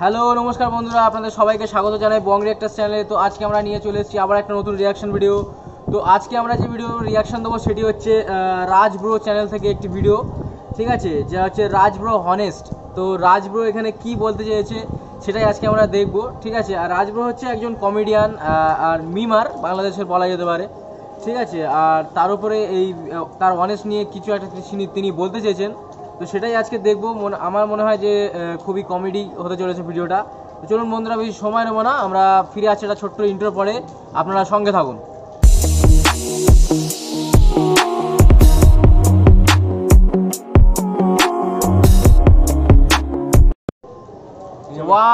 Hello নমস্কার বন্ধুরা, আপনাদের সবাইকে স্বাগত জানাই বং রিঅ্যাক্টরস চ্যানেলে। তো আজকে আমরা নিয়ে চলে এসেছি আবার একটা নতুন রিয়াকশন ভিডিও। তো আজকে আমরা যে ভিডিও রিয়াকশন দেবো সেটি হচ্ছে রাজ ব্রো চ্যানেল থেকে একটি ভিডিও, ঠিক আছে, যা হচ্ছে রাজ ব্রো হনেস্ট। তো রাজ ব্রো এখানে কি বলতে চেয়েছে সেটাই আজকে আমরা দেখবো, ঠিক আছে। আর রাজ ব্রো হচ্ছে একজন কমেডিয়ান আর মিমার, বাংলাদেশের বলা যেতে পারে, ঠিক আছে। আর তার উপরে এই তার হনেস্ট নিয়ে কিছু একটা তিনি বলতে চেয়েছেন, তো সেটাই আজকে দেখবো। আমার মনে হয় যে খুবই কমেডি হতে চলেছে ভিডিওটা। তো চলুন বন্ধুরা, বেশি সময় নেব না, আমরা ফিরে আসছি একটা ছোট্ট ইন্ট্রো পরে, আপনারা সঙ্গে থাকুন।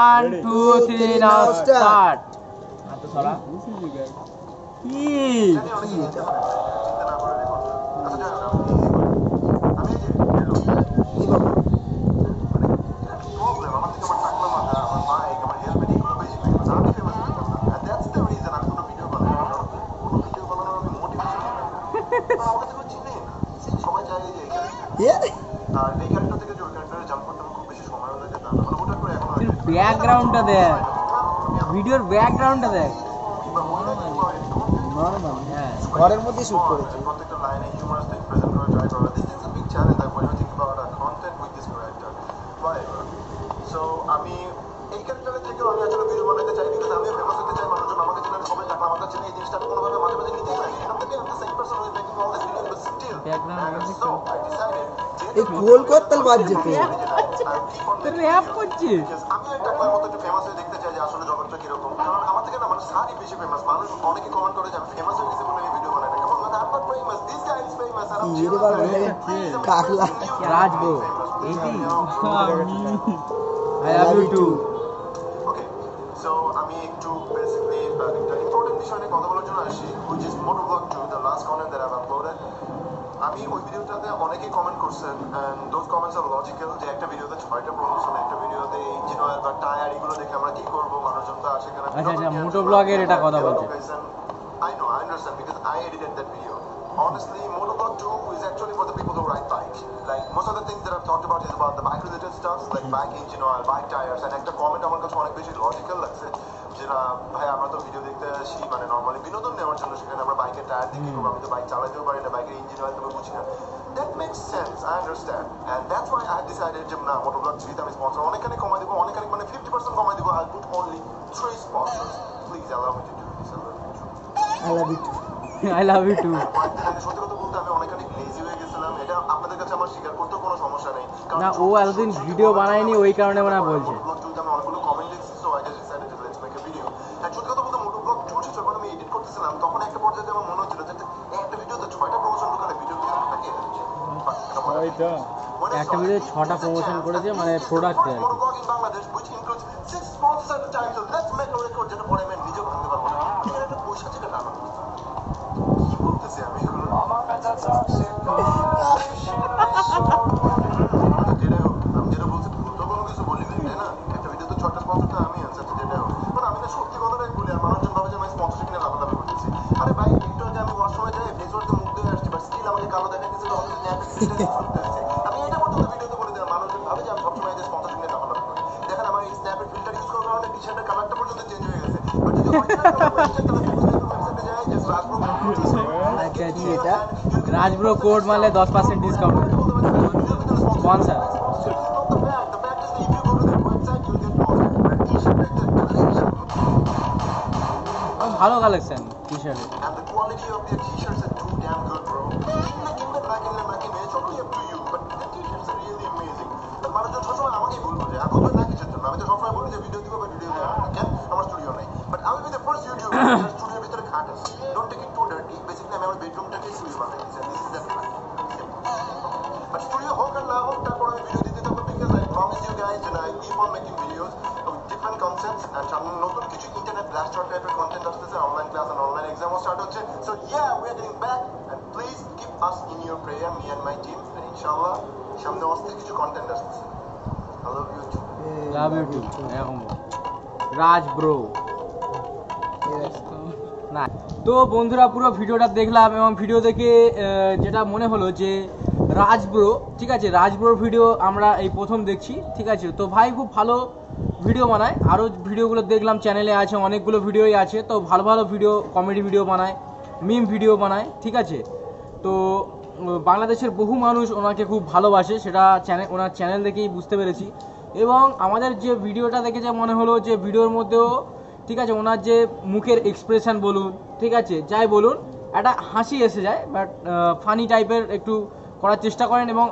One, two, three, now start. ব্যাকগ্রাউন্ডটা দেখ, ভিডিওর ব্যাকগ্রাউন্ডটা দেখ, ঘরের মধ্যে শুট করেছে। আমি এই ক্যারেক্টারের থেকেও আমি আসলে ভিডিও বানাতে চাই, বিকজ আমিও ফেমাস হতে চাই, মানুষজন আমাকে চেনে, সবাই টাকা আমাকে চেনে, এই জিনিসটা আমি কোনোভাবে মাঝে মাঝে নিতে পারি। এই গোল করতাল বাজছে তো র‍্যাপ করছে। আমি একটা টাকার মতো একটু ফেমাস হয়ে দেখতে চাই যে আসলে জগৎটা কিরকম, কারণ আমার থেকে না মানুষ সারি বেশি ফেমাস, মানুষ অনেকে কমেন্ট করে যে আমি ফেমাস হয়ে গেছি বলে এই ভিডিও বানাই না, কারণ মানে I am famous, this guy is famous. আর আমি এবারে বলে কাকলা রাজ গো এইটি I love you too. Okay, so আমি একটু বেসিক্যালি একটা ইম্পর্টেন্ট বিষয় নিয়ে কথা বলার জন্য আসি, which is moto blog to the last comment that I have uploaded. আমি ওই ভিডিওটাতে অনেকেই কমেন্ট করছেন, and those comments are logical, যে একটা ভিডিওতে 6টা প্রমোশন, একটা ভিডিওতে ইঞ্জিন অয়েল বা টায়ার, এগুলো দেখে আমরা কি করব, মানুষজন তো আসে কেন। আচ্ছা আচ্ছা, মোটো ব্লগের এটা কথা বলছেন। I know, I understand because I edited that video. Honestly, moto blog 2 is actually for the people who ride bikes. Like most of the things that I've talked about is about the bike related stuff, like bike engine oil, bike tires, and একটা comment আমার কাছে অনেক বেশি logical লাগছে, যেটা ভাই আমরা তো ভিডিও দেখতে আসি মানে নরমালি বিনোদন নেওয়ার জন্য, সেখানে আমরা বাইকের টায়ার দেখি, আমি তো বাইক চালাতেও পারি না, বাইকের ইঞ্জিন অয়েল তবে বুঝি না। That makes sense, I understand, and that's why I decided যে না, মোটো ব্লগ 3 আমি স্পন্সর অনেকখানি কমাই দেবো, অনেকখানি মানে 50% কমাই দেবো। I put only 3 sponsors, please allow me to do this. I love you too, I love you too. সত্যি কথা বলতে আমি অনেকখানি লেজি হয়ে গেছিলাম, এটা আপনাদের কাছে আমার স্বীকার করতে কোনো সমস্যা নেই, কারণ না ও এতদিন ভিডিও বানায়নি, ওই কারণে মানে বলছে। একটা ভিডিও 6টা প্রমোশন করেছে, মানে প্রোডাক্ট আর Bangladesh, which includes 6 sponsored titles. Let's make a record, যেটা পরে আমি নিজে ভাঙতে পারবো না, এর একটা পয়সা থেকে টাকা কি বলতেছে আমি এগুলো আমার কাছে আছে। আমি যেটা বলছি তো কোনো কিছু বলিনি, তাই না? একটা ভিডিও তো 6টা স্পন্সর, তো আমি আনসার যেটা হোক, মানে আমি না সত্যি কথাটাই বলি। আর মানুষজন ভাবে যে আমি স্পন্সরশিপ নিয়ে লাফালাফি করতেছি। আরে ভাই, একটু আগে আমি ওয়াশ হয়ে যাই, ফেস ওয়াশ তো মুখ ধুয়ে আসছি, বাট স্টিল আমাকে কালো দেখা গেছে, তো আমি ন্যাপ রাজ ব্রো কোড মারলে 10% ডিসকাউন্ট স্পন্সর। ভালো কালেকশন টি-শার্টের। রাজ ব্রো। তো বন্ধুরা, পুরো ভিডিওটা দেখলাম এবং ভিডিও দেখে যেটা মনে হলো যে রাজ ব্রো, ঠিক আছে, রাজ ব্রোর ভিডিও আমরা এই প্রথম দেখছি, ঠিক আছে। তো ভাই খুব ভালো ভিডিও বানায়, আরও ভিডিওগুলো দেখলাম চ্যানেলে আছে, অনেকগুলো ভিডিওই আছে। তো ভালো ভালো ভিডিও, কমেডি ভিডিও বানায়, মিম ভিডিও বানায়, ঠিক আছে। তো বাংলাদেশের বহু মানুষ ওনাকে খুব ভালোবাসে, সেটা চ্যানেল, ওনার চ্যানেল দেখেই বুঝতে পেরেছি। এবং আমাদের যে ভিডিওটা দেখে যে মনে হলো যে ভিডিওর মধ্যেও, ঠিক আছে, ওনার যে মুখের এক্সপ্রেশন বলুন, ঠিক আছে, যাই বলুন, একটা হাসি এসে যায়, বাট ফানি টাইপের একটু করার চেষ্টা করেন। এবং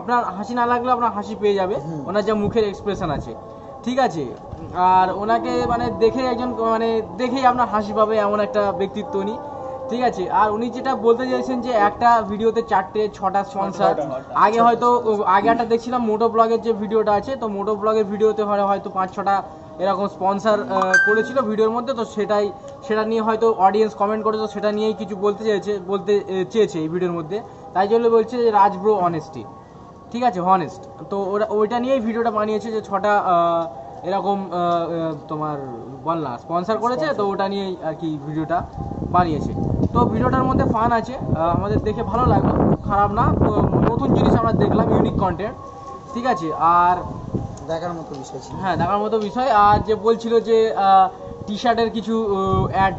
আপনার হাসি না লাগলেও আপনার হাসি পেয়ে যাবে ওনার যা মুখের এক্সপ্রেশন আছে, ঠিক আছে। আর ওনাকে মানে দেখে একজন মানে দেখেই আপনার হাসি পাবে এমন একটা ব্যক্তিত্ব উনি, ঠিক আছে। আর উনি যেটা বলতে চাইছেন যে একটা ভিডিওতে 4-6টা স্পন্সর, আগে হয়তো আগে একটা দেখছিলাম মোটো ব্লগের যে ভিডিওটা আছে, তো মোটো ব্লগের ভিডিওতে হয়তো 5-6টা এরকম স্পন্সর করেছিল ভিডিওর মধ্যে। তো সেটা নিয়ে হয়তো অডিয়েন্স কমেন্ট করে, তো সেটা নিয়েই কিছু বলতে চেয়েছে এই ভিডিওর মধ্যে। তাই জন্য বলছে যে রাজ ব্রো অনেস্টি, ঠিক আছে, হনেস্ট। তো ওইটা নিয়েই ভিডিওটা বানিয়েছে যে 6টা এরকম তোমার বললা স্পন্সর করেছে, তো ওটা নিয়েই আর কি ভিডিওটা বানিয়েছে। তো ভিডিওটার মধ্যে ফান আছে, আমাদের দেখে ভালো লাগলো, খারাপ না, নতুন জিনিস আমরা দেখলাম, ইউনিক কন্টেন্ট, ঠিক আছে, আর দেখার মতো বিষয়, হ্যাঁ, দেখার মতো বিষয়। আর যে বলছিল যে টি-শার্টের কিছু অ্যাড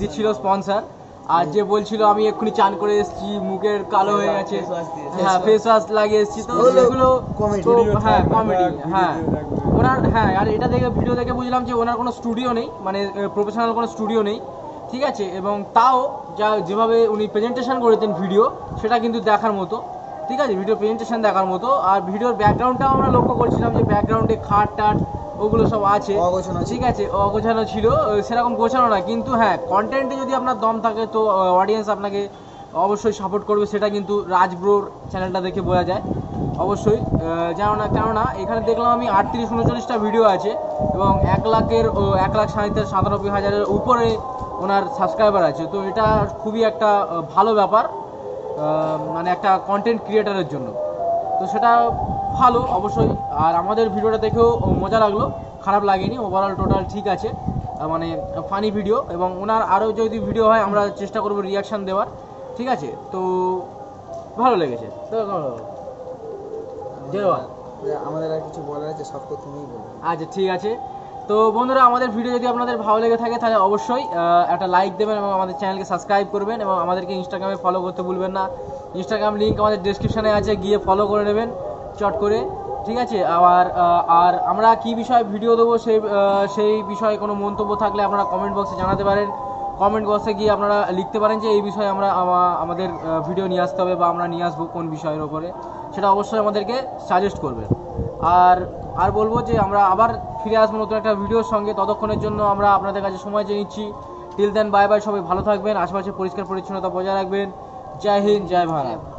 দিচ্ছিল স্পন্সর, আর যে বলছিল আমি এক্ষুনি চান করে এসেছি, মুখের কালো হয়ে গেছে, হ্যাঁ, ফেস ওয়াশ লাগিয়ে এসেছি, তো এগুলো হ্যাঁ কমেডি, হ্যাঁ ওনার, হ্যাঁ। আর এটা দেখে ভিডিও দেখে বুঝলাম যে ওনার কোনো স্টুডিও নেই, মানে প্রফেশনাল কোনো স্টুডিও নেই, ঠিক আছে। এবং তাও যেভাবে উনি প্রেজেন্টেশন করেছেন ভিডিও, সেটা কিন্তু দেখার মতো, ঠিক আছে, ভিডিও প্রেজেন্টেশন দেখার মতো। আর ভিডিওর ব্যাকগ্রাউন্ডটাও আমরা লক্ষ্য করছিলাম যে ব্যাকগ্রাউন্ডে খাট টাট ওগুলো সব আছে, ঠিক আছে, অগোছানো ছিল, সেরকম গোছানো না, কিন্তু হ্যাঁ কন্টেন্টে যদি আপনার দম থাকে তো অডিয়েন্স আপনাকে অবশ্যই সাপোর্ট করবে, সেটা কিন্তু রাজ ব্রোর চ্যানেলটা দেখে বোঝা যায় অবশ্যই। কেননা এখানে দেখলাম আমি 38-39টা ভিডিও আছে এবং 1,97,000 উপরে ওনার সাবস্ক্রাইবার আছে। তো এটা খুবই একটা ভালো ব্যাপার, মানে একটা কন্টেন্ট ক্রিয়েটারের জন্য, তো সেটা ভালো অবশ্যই। আর আমাদের ভিডিওটা দেখেও মজা লাগলো, খারাপ লাগেনি, ওভারঅল টোটাল ঠিক আছে, মানে ফানি ভিডিও। এবং ওনার আরও যদি ভিডিও হয় আমরা চেষ্টা করব রিয়াকশান দেওয়ার, ঠিক আছে। তো ভালো লেগেছে, তো আমাদের আর কিছু বলার আছে, সব তো তুমিই বলো। আচ্ছা ঠিক আছে, তো বন্ধুরা আমাদের ভিডিও যদি আপনাদের ভালো লেগে থাকে তাহলে অবশ্যই একটা লাইক দেবেন এবং আমাদের চ্যানেলকে সাবস্ক্রাইব করবেন এবং আমাদেরকে ইনস্টাগ্রামে ফলো করতে ভুলবেন না। ইনস্টাগ্রাম লিঙ্ক আমাদের ডেসক্রিপশানে আছে, গিয়ে ফলো করে নেবেন চট করে, ঠিক আছে। আর আমরা কি বিষয়ে ভিডিও দেবো সেই বিষয়ে কোনো মন্তব্য থাকলে আপনারা কমেন্ট বক্সে জানাতে পারেন, কমেন্ট বক্সে গিয়ে আপনারা লিখতে পারেন যে এই বিষয়ে আমরা আমাদের ভিডিও নিয়ে আসতে হবে বা আমরা নিয়ে আসবো কোন বিষয়ের ওপরে, সেটা অবশ্যই আমাদেরকে সাজেস্ট করবেন। আর বলবো যে আমরা আবার ফিরে আসবো নতুন একটা ভিডিওর সঙ্গে, ততক্ষণের জন্য আমরা আপনাদের কাছে সময় চেয়ে নিচ্ছি। টিল দেন বাই বাই, সবাই ভালো থাকবেন, আশেপাশে পরিষ্কার পরিচ্ছন্নতা বজায় রাখবেন। জয় হিন্দ, জয় ভারত।